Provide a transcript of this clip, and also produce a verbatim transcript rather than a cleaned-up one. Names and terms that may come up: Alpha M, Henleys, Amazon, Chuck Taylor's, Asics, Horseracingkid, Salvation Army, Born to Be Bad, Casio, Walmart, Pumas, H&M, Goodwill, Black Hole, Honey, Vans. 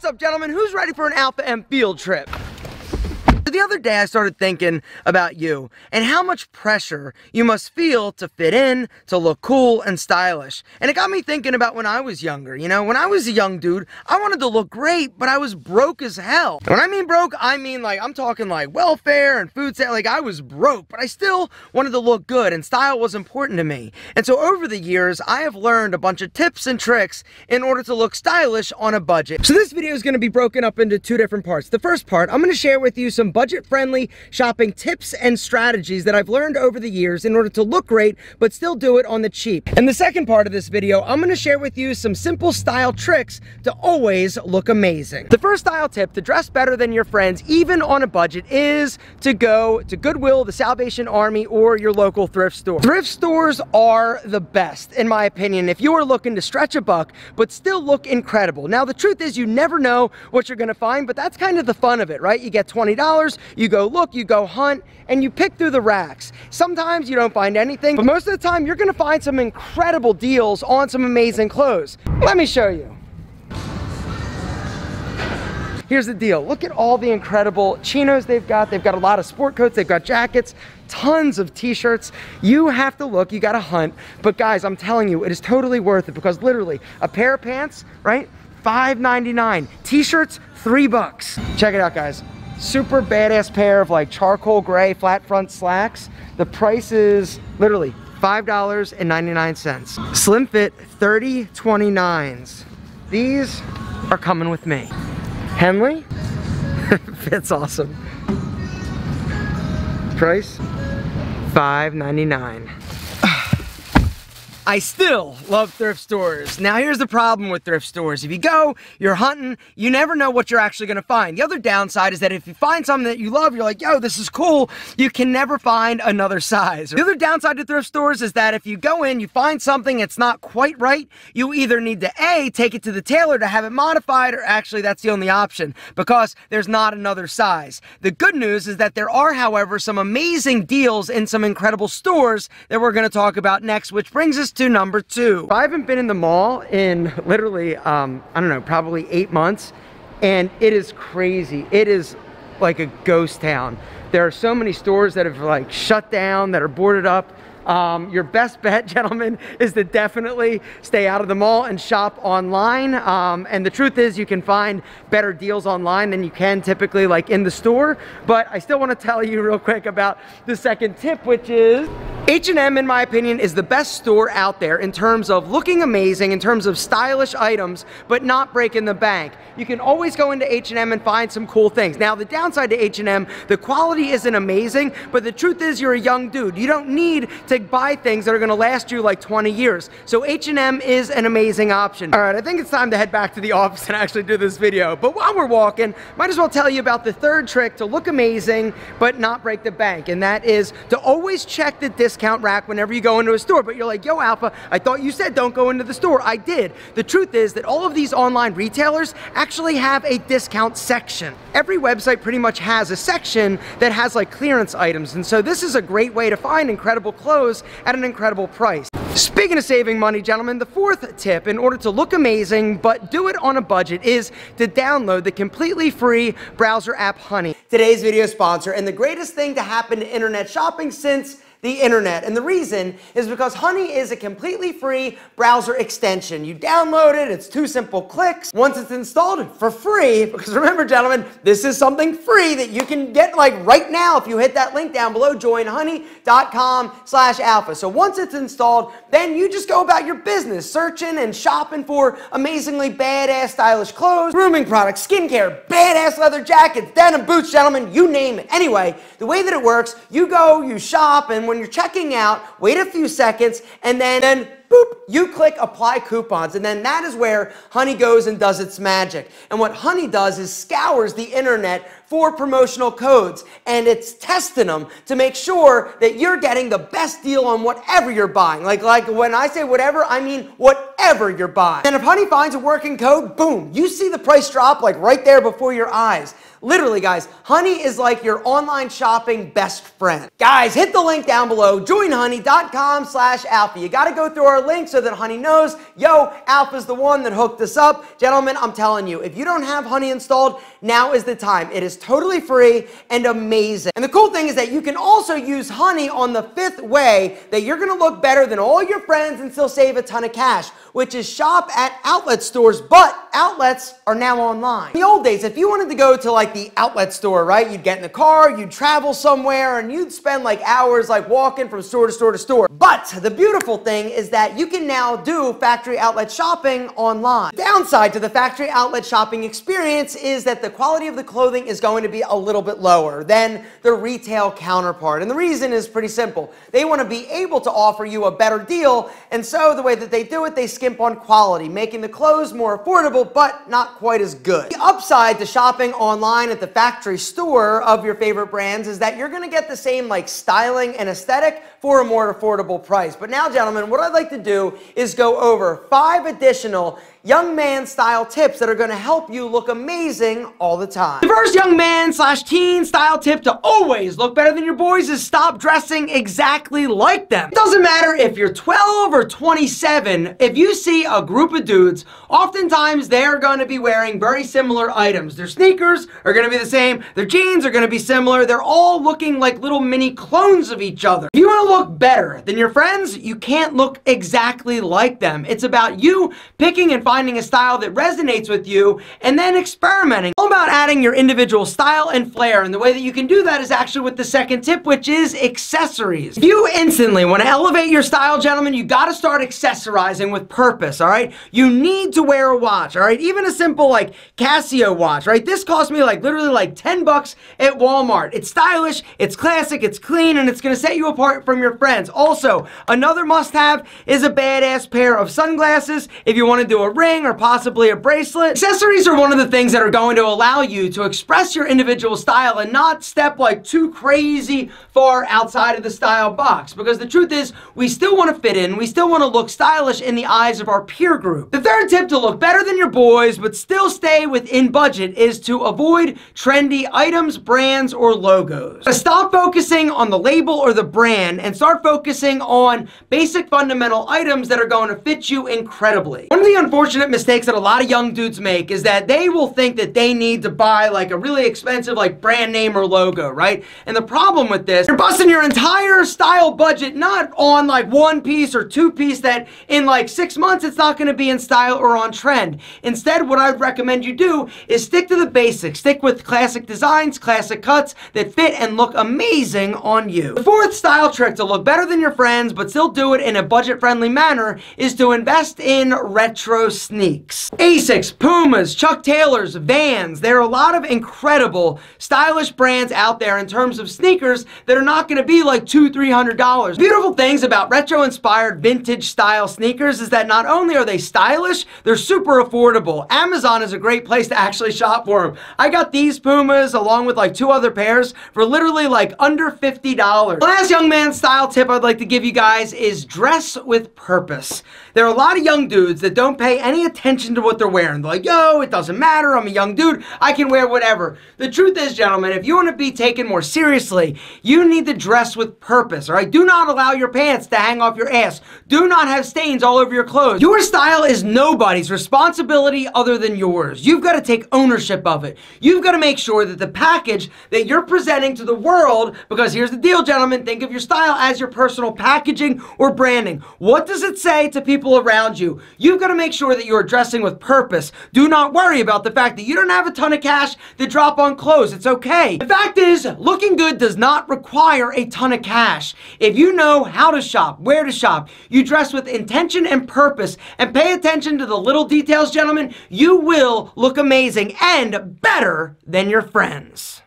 What's up, gentlemen? Who's ready for an Alpha M field trip? The other day I started thinking about you and how much pressure you must feel to fit in, to look cool and stylish. And it got me thinking about when I was younger. You know, when I was a young dude, I wanted to look great, but I was broke as hell. And when I mean broke, I mean like, I'm talking like welfare and food stamps. Like, I was broke, but I still wanted to look good, and style was important to me. And so over the years, I have learned a bunch of tips and tricks in order to look stylish on a budget. So this video is going to be broken up into two different parts. The first part, I'm going to share with you some budget-friendly shopping tips and strategies that I've learned over the years in order to look great but still do it on the cheap. And the second part of this video, I'm going to share with you some simple style tricks to always look amazing. The first style tip to dress better than your friends, even on a budget, is to go to Goodwill, the Salvation Army, or your local thrift store. Thrift stores are the best, in my opinion, if you are looking to stretch a buck but still look incredible. Now, the truth is you never know what you're going to find, but that's kind of the fun of it, right? You get twenty dollars, you go look, you go hunt, and you pick through the racks. Sometimes you don't find anything, but most of the time you're gonna find some incredible deals on some amazing clothes. Let me show you. Here's the deal. Look at all the incredible chinos they've got. They've got a lot of sport coats, they've got jackets, tons of t-shirts. You have to look, you gotta hunt. But guys, I'm telling you, it is totally worth it, because literally a pair of pants, right? five ninety-nine. T-shirts, three bucks. Check it out, guys. Super badass pair of like charcoal gray flat front slacks. The price is literally five ninety-nine. Slim fit thirty twenty-nines. These are coming with me. Henley fits awesome. Price five ninety-nine. I still love thrift stores. Now, here's the problem with thrift stores. If you go, you're hunting, you never know what you're actually gonna find. The other downside is that if you find something that you love, you're like, yo, this is cool, you can never find another size. The other downside to thrift stores is that if you go in, you find something that's not quite right, you either need to A, take it to the tailor to have it modified, or actually that's the only option, because there's not another size. The good news is that there are, however, some amazing deals in some incredible stores that we're gonna talk about next, which brings us to to number two. I haven't been in the mall in literally, um, I don't know, probably eight months, and it is crazy. It is like a ghost town. There are so many stores that have like shut down, that are boarded up. Um, your best bet, gentlemen, is to definitely stay out of the mall and shop online. Um, and the truth is you can find better deals online than you can typically like in the store. But I still want to tell you real quick about the second tip, which is H and M, in my opinion, is the best store out there in terms of looking amazing, in terms of stylish items, but not breaking the bank. You can always go into H and M and find some cool things. Now, the downside to H and M, the quality isn't amazing, but the truth is you're a young dude. You don't need to buy things that are gonna last you like twenty years. So H and M is an amazing option. All right, I think it's time to head back to the office and actually do this video. But while we're walking, might as well tell you about the third trick to look amazing, but not break the bank. And that is to always check the discount Discount rack whenever you go into a store. But you're like, yo, Alpha, I thought you said don't go into the store. I did. The truth is that all of these online retailers actually have a discount section. Every website pretty much has a section that has like clearance items, and so this is a great way to find incredible clothes at an incredible price. Speaking of saving money, gentlemen, the fourth tip in order to look amazing but do it on a budget is to download the completely free browser app Honey. Today's video sponsor, and the greatest thing to happen to internet shopping since the internet. And the reason is because Honey is a completely free browser extension. You download it, it's two simple clicks. Once it's installed for free, because remember, gentlemen, this is something free that you can get like right now if you hit that link down below, join honey dot com slash alpha. So once it's installed, then you just go about your business, searching and shopping for amazingly badass stylish clothes, grooming products, skincare, badass leather jackets, denim boots, gentlemen, you name it. Anyway, the way that it works, you go, you shop, and when you're checking out, wait a few seconds, and then, then boop, you click apply coupons, and then that is where Honey goes and does its magic. And what Honey does is scours the internet for promotional codes, and it's testing them to make sure that you're getting the best deal on whatever you're buying. Like, like when I say whatever, I mean whatever. whatever you're buying. And if Honey finds a working code, boom, you see the price drop like right there before your eyes. Literally, guys, Honey is like your online shopping best friend. Guys, hit the link down below, join honey dot com slash alpha. You gotta go through our link so that Honey knows, yo, Alpha's the one that hooked us up. Gentlemen, I'm telling you, if you don't have Honey installed, now is the time. It is totally free and amazing. And the cool thing is that you can also use Honey on the fifth way that you're gonna look better than all your friends and still save a ton of cash, which is shop at outlet stores, but outlets are now online. In the old days, if you wanted to go to like the outlet store, right? You'd get in the car, you'd travel somewhere, and you'd spend like hours like walking from store to store to store. But the beautiful thing is that you can now do factory outlet shopping online. The downside to the factory outlet shopping experience is that the quality of the clothing is going to be a little bit lower than the retail counterpart. And the reason is pretty simple. They want to be able to offer you a better deal, and so the way that they do it, they skimp on quality, making the clothes more affordable, but not quite as good. The upside to shopping online at the factory store of your favorite brands is that you're going to get the same like styling and aesthetic for a more affordable price. But now, gentlemen, what I'd like to do is go over five additional young man style tips that are going to help you look amazing all the time. The first young man slash teen style tip to always look better than your boys is stop dressing exactly like them. It doesn't matter if you're twelve or twenty-seven, if you see a group of dudes, oftentimes they're going to be wearing very similar items. Their sneakers are going to be the same, their jeans are going to be similar, they're all looking like little mini clones of each other. If you want to look better than your friends, you can't look exactly like them. It's about you picking and finding a style that resonates with you and then experimenting. All about adding your individual style and flair, and the way that you can do that is actually with the second tip, which is accessories. If you instantly want to elevate your style, gentlemen, you got to start accessorizing with purpose, all right? You need to wear a watch, all right? Even a simple like Casio watch, right? This cost me like literally like ten bucks at Walmart. It's stylish, it's classic, it's clean, and it's going to set you apart from your friends. Also, another must-have is a badass pair of sunglasses if you want to do a ring or possibly a bracelet. Accessories are one of the things that are going to allow you to express your individual style and not step like too crazy far outside of the style box, because the truth is we still want to fit in, we still want to look stylish in the eyes of our peer group. The third tip to look better than your boys but still stay within budget is to avoid trendy items, brands, or logos. Stop focusing on the label or the brand and start focusing on basic fundamental items that are going to fit you incredibly. One of the unfortunate mistakes that a lot of young dudes make is that they will think that they need to buy like a really expensive like brand name or logo, right? And the problem with this, you're busting your entire style budget not on like one piece or two piece that in like six months it's not going to be in style or on trend. Instead, what I'd recommend you do is stick to the basics. Stick with classic designs, classic cuts that fit and look amazing on you. The fourth style trick to look better than your friends but still do it in a budget-friendly manner is to invest in retro sneaks. Asics, Pumas, Chuck Taylor's, Vans. There are a lot of incredible stylish brands out there in terms of sneakers that are not going to be like two, three hundred dollars. Beautiful things about retro-inspired vintage style sneakers is that not only are they stylish, they're super affordable. Amazon is a great place to actually shop for them. I got these Pumas along with like two other pairs for literally like under fifty dollars. The last young man style tip I'd like to give you guys is dress with purpose. There are a lot of young dudes that don't pay any any attention to what they're wearing. They're like, yo, it doesn't matter, I'm a young dude, I can wear whatever. The truth is, gentlemen, if you want to be taken more seriously, you need to dress with purpose, all right? Do not allow your pants to hang off your ass. Do not have stains all over your clothes. Your style is nobody's responsibility other than yours. You've got to take ownership of it. You've got to make sure that the package that you're presenting to the world, because here's the deal, gentlemen, think of your style as your personal packaging or branding. What does it say to people around you? You've got to make sure that That you are dressing with purpose. Do not worry about the fact that you don't have a ton of cash to drop on clothes. It's okay. The fact is, looking good does not require a ton of cash. If you know how to shop, where to shop, you dress with intention and purpose, and pay attention to the little details, gentlemen, you will look amazing and better than your friends.